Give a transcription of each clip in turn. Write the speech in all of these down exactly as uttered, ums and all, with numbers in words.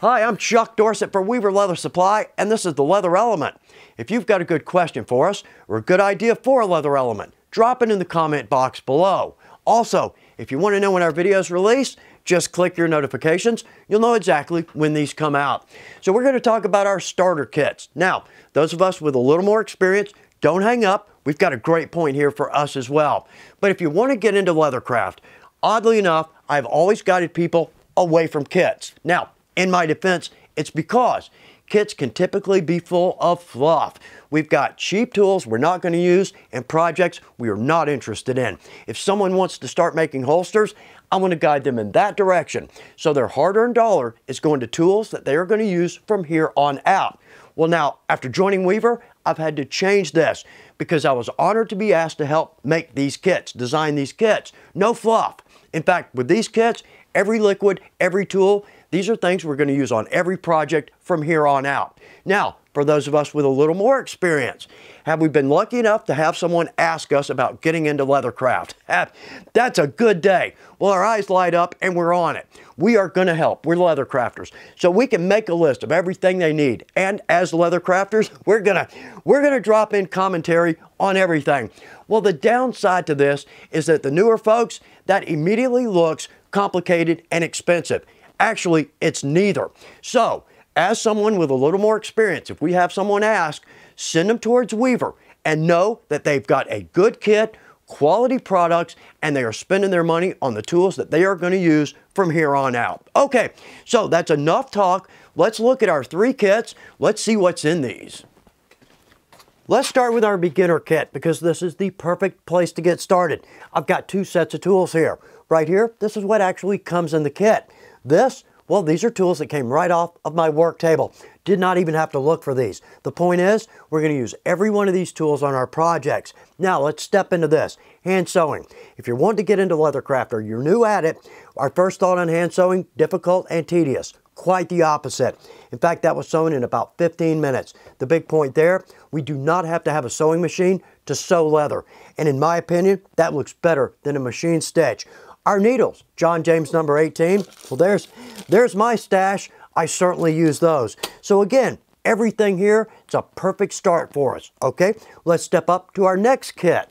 Hi, I'm Chuck Dorsett for Weaver Leather Supply, and this is The Leather Element. If you've got a good question for us or a good idea for a leather element, drop it in the comment box below. Also, if you want to know when our videos release, just click your notifications. You'll know exactly when these come out. So we're going to talk about our starter kits. Now, those of us with a little more experience, don't hang up. We've got a great point here for us as well. But if you want to get into leathercraft, oddly enough, I've always guided people away from kits. Now, in my defense, it's because kits can typically be full of fluff. We've got cheap tools we're not going to use and projects we are not interested in. If someone wants to start making holsters, I want to guide them in that direction. So their hard-earned dollar is going to tools that they are going to use from here on out. Well, now, after joining Weaver, I've had to change this because I was honored to be asked to help make these kits, design these kits. No fluff. In fact, with these kits, every liquid, every tool, these are things we're going to use on every project from here on out. Now, for those of us with a little more experience, have we been lucky enough to have someone ask us about getting into leathercraft? That's a good day. Well, our eyes light up and we're on it. We are going to help. We're leathercrafters. So we can make a list of everything they need. And as leathercrafters, we're going to we're going to drop in commentary on everything. Well, the downside to this is that the newer folks, that immediately looks complicated and expensive. Actually, it's neither. So, as someone with a little more experience, if we have someone ask, send them towards Weaver and know that they've got a good kit, quality products, and they are spending their money on the tools that they are going to use from here on out. Okay, so that's enough talk. Let's look at our three kits. Let's see what's in these. Let's start with our beginner kit because this is the perfect place to get started. I've got two sets of tools here. Right here, this is what actually comes in the kit. This, well, these are tools that came right off of my work table. Did not even have to look for these. The point is, we're going to use every one of these tools on our projects. Now, let's step into this. Hand sewing. If you're wanting to get into leathercraft or you're new at it, our first thought on hand sewing, difficult and tedious. Quite the opposite. In fact, that was sewn in about fifteen minutes. The big point there, we do not have to have a sewing machine to sew leather. And in my opinion, that looks better than a machine stitch. Our needles, John James number eighteen. Well, there's, there's my stash. I certainly use those. So again, everything here, it's a perfect start for us. Okay, let's step up to our next kit.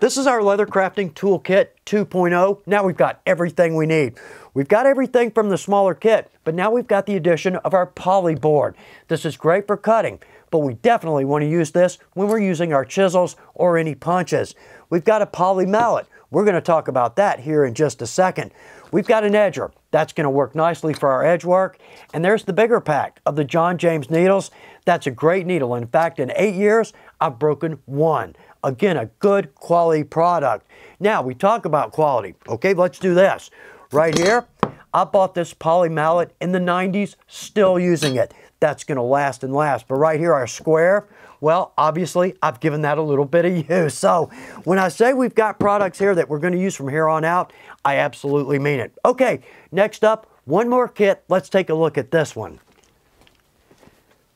This is our leather crafting toolkit two point oh. Now we've got everything we need. We've got everything from the smaller kit, but now we've got the addition of our poly board. This is great for cutting, but we definitely want to use this when we're using our chisels or any punches. We've got a poly mallet. We're going to talk about that here in just a second. We've got an edger. That's going to work nicely for our edge work. And there's the bigger pack of the John James needles. That's a great needle. In fact, in eight years, I've broken one. Again, a good quality product. Now, we talk about quality. Okay, let's do this. Right here, I bought this poly mallet in the nineties, still using it. That's going to last and last. But right here, our square, well, obviously, I've given that a little bit of use. So when I say we've got products here that we're going to use from here on out, I absolutely mean it. Okay, next up, one more kit. Let's take a look at this one.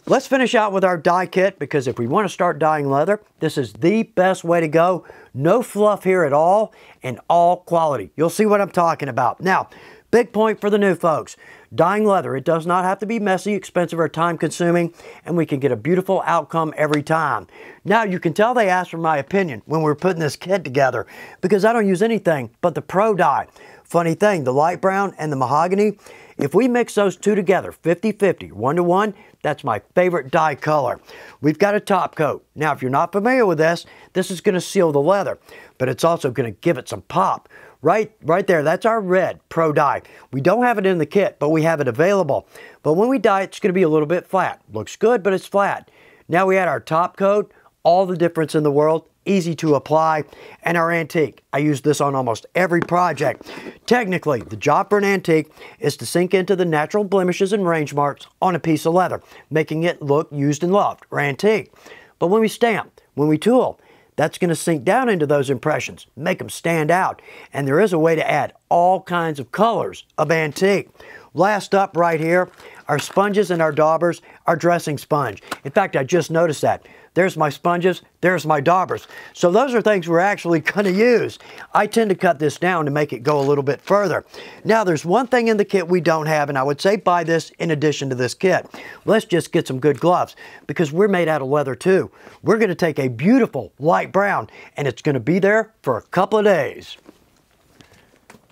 Let's finish out with our dye kit because if we want to start dyeing leather, this is the best way to go. No fluff here at all and all quality. You'll see what I'm talking about. Now, big point for the new folks. Dyeing leather, it does not have to be messy, expensive, or time-consuming, and we can get a beautiful outcome every time. Now, you can tell they asked for my opinion when we were putting this kit together because I don't use anything but the Pro Dye. Funny thing, the light brown and the mahogany, if we mix those two together, fifty fifty, one to one, that's my favorite dye color. We've got a top coat. Now, if you're not familiar with this, this is going to seal the leather, but it's also going to give it some pop. Right, right there, that's our red Pro Dye. We don't have it in the kit, but we have it available. But when we dye, it's going to be a little bit flat. Looks good, but it's flat. Now we add our top coat, all the difference in the world, easy to apply, and our antique. I use this on almost every project. Technically, the job for an antique is to sink into the natural blemishes and range marks on a piece of leather, making it look used and loved, or antique. But when we stamp, when we tool, that's going to sink down into those impressions, make them stand out. And there is a way to add all kinds of colors of antique. Last up right here, Our sponges and our daubers, our dressing sponge. In fact, I just noticed that. There's my sponges, there's my daubers. So those are things we're actually gonna use. I tend to cut this down to make it go a little bit further. Now there's one thing in the kit we don't have, and I would say buy this in addition to this kit. Let's just get some good gloves, because we're made out of leather too. We're gonna take a beautiful light brown, and it's gonna be there for a couple of days.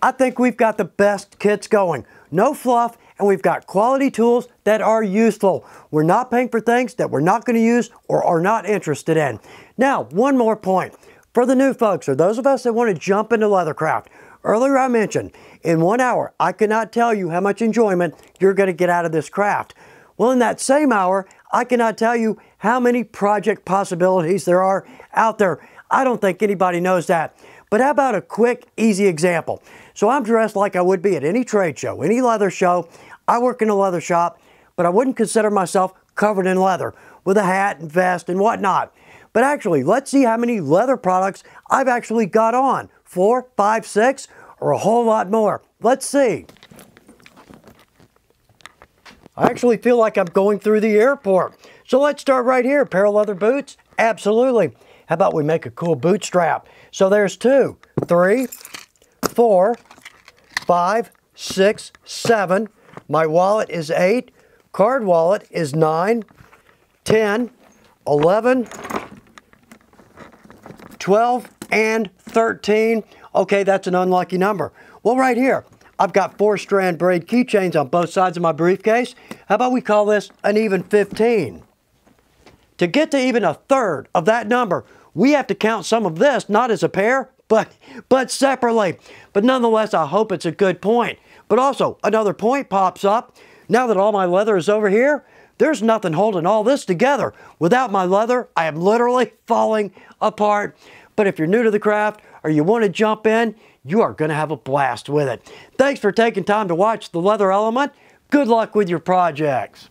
I think we've got the best kits going. No fluff, and we've got quality tools that are useful. We're not paying for things that we're not going to use or are not interested in. Now, one more point. For the new folks, or those of us that want to jump into leathercraft, earlier I mentioned, in one hour, I cannot tell you how much enjoyment you're going to get out of this craft. Well, in that same hour, I cannot tell you how many project possibilities there are out there. I don't think anybody knows that. But how about a quick, easy example? So I'm dressed like I would be at any trade show, any leather show. I work in a leather shop, but I wouldn't consider myself covered in leather with a hat and vest and whatnot. But actually, let's see how many leather products I've actually got on. Four, five, six, or a whole lot more. Let's see. I actually feel like I'm going through the airport. So let's start right here. A pair of leather boots? Absolutely. How about we make a cool boot strap? So there's two, three, four, five, six, seven. My wallet is eight. Card wallet is nine, ten, eleven, twelve, and thirteen. Okay, that's an unlucky number. Well, right here, I've got four strand braid keychains on both sides of my briefcase. How about we call this an even fifteen? To get to even a third of that number, we have to count some of this, not as a pair, but, but separately. But nonetheless, I hope it's a good point. But also, another point pops up. Now that all my leather is over here, there's nothing holding all this together. Without my leather, I am literally falling apart. But if you're new to the craft or you want to jump in, you are going to have a blast with it. Thanks for taking time to watch The Leather Element. Good luck with your projects.